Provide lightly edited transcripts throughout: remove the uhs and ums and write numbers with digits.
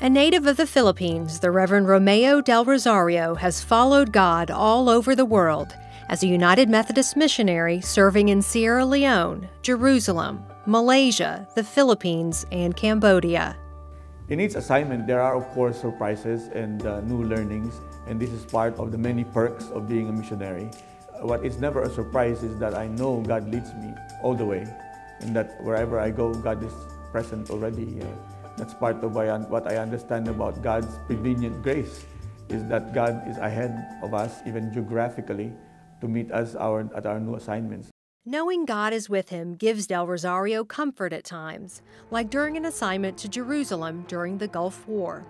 A native of the Philippines, the Reverend Romeo del Rosario has followed God all over the world as a United Methodist missionary serving in Sierra Leone, Jerusalem, Malaysia, the Philippines, and Cambodia. In each assignment, there are, of course, surprises and new learnings, and this is part of the many perks of being a missionary. What is never a surprise is that I know God leads me all the way, and that wherever I go, God is present already. That's part of what I understand about God's prevenient grace, is that God is ahead of us, even geographically, to meet us at our new assignments. Knowing God is with him gives Del Rosario comfort at times, like during an assignment to Jerusalem during the Gulf War.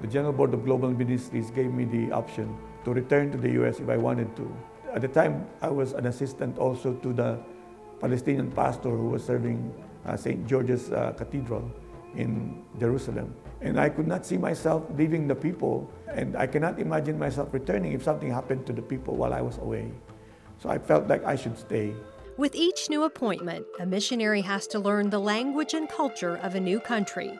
The General Board of Global Ministries gave me the option to return to the U.S. if I wanted to. At the time, I was an assistant also to the Palestinian pastor who was serving St. George's Cathedral in Jerusalem, and I could not see myself leaving the people, and I cannot imagine myself returning if something happened to the people while I was away. So I felt like I should stay. With each new appointment, a missionary has to learn the language and culture of a new country.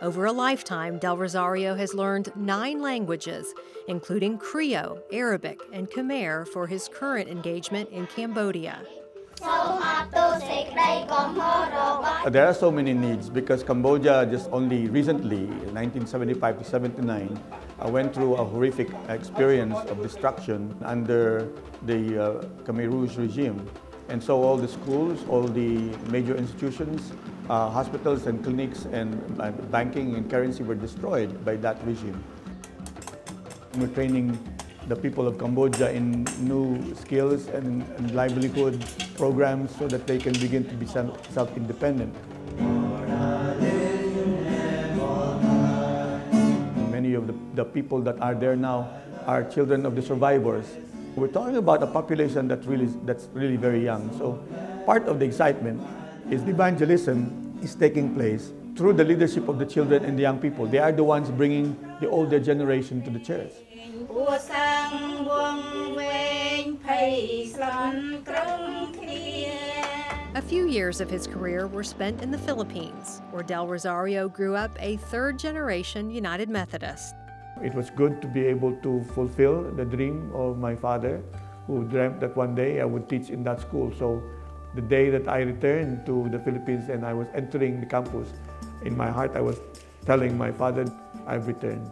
Over a lifetime, Del Rosario has learned 9 languages, including Creole, Arabic, and Khmer for his current engagement in Cambodia. There are so many needs because Cambodia just only recently, in 1975 to 79, went through a horrific experience of destruction under the Khmer Rouge regime. And so all the schools, all the major institutions, hospitals and clinics and banking and currency were destroyed by that regime. We're training the people of Cambodia in new skills and livelihood programs so that they can begin to be self-independent. Many of the people that are there now are children of the survivors. We're talking about a population that's really very young. So part of the excitement is evangelism is taking place through the leadership of the children and the young people. They are the ones bringing the older generation to the church. A few years of his career were spent in the Philippines, where Del Rosario grew up a third-generation United Methodist. It was good to be able to fulfill the dream of my father, who dreamt that one day I would teach in that school. So the day that I returned to the Philippines and I was entering the campus, in my heart I was telling my father, I've returned.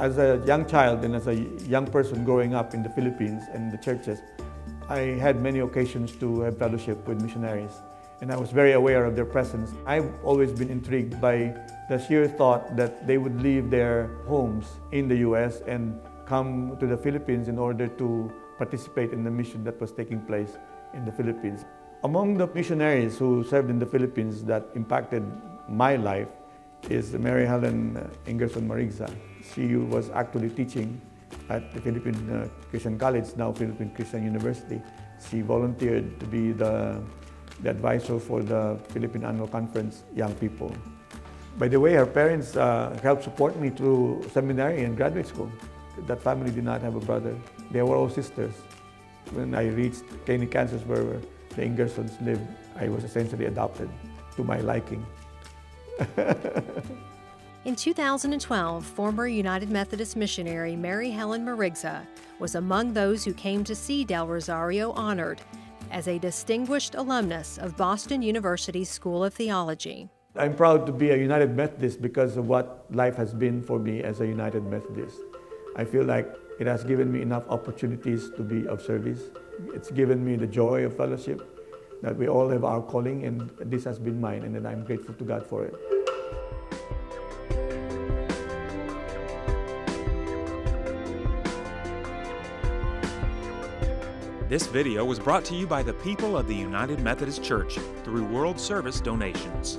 As a young child and as a young person growing up in the Philippines and the churches, I had many occasions to have fellowship with missionaries, and I was very aware of their presence. I've always been intrigued by the sheer thought that they would leave their homes in the U.S. and come to the Philippines in order to participate in the mission that was taking place in the Philippines. Among the missionaries who served in the Philippines that impacted my life is Mary Helen Ingerson Marigza. She was actually teaching at the Philippine Christian College, now Philippine Christian University. She volunteered to be the advisor for the Philippine Annual Conference young people. By the way, her parents helped support me through seminary and graduate school. That family did not have a brother. They were all sisters. When I reached Caney, Kansas, where the Ingersons lived, I was essentially adopted to my liking. In 2012, former United Methodist missionary Mary Helen Marigza was among those who came to see Del Rosario honored as a distinguished alumnus of Boston University School of Theology. I'm proud to be a United Methodist because of what life has been for me as a United Methodist. I feel like it has given me enough opportunities to be of service. It's given me the joy of fellowship, that we all have our calling, and this has been mine, and I'm grateful to God for it. This video was brought to you by the people of the United Methodist Church through World Service Donations.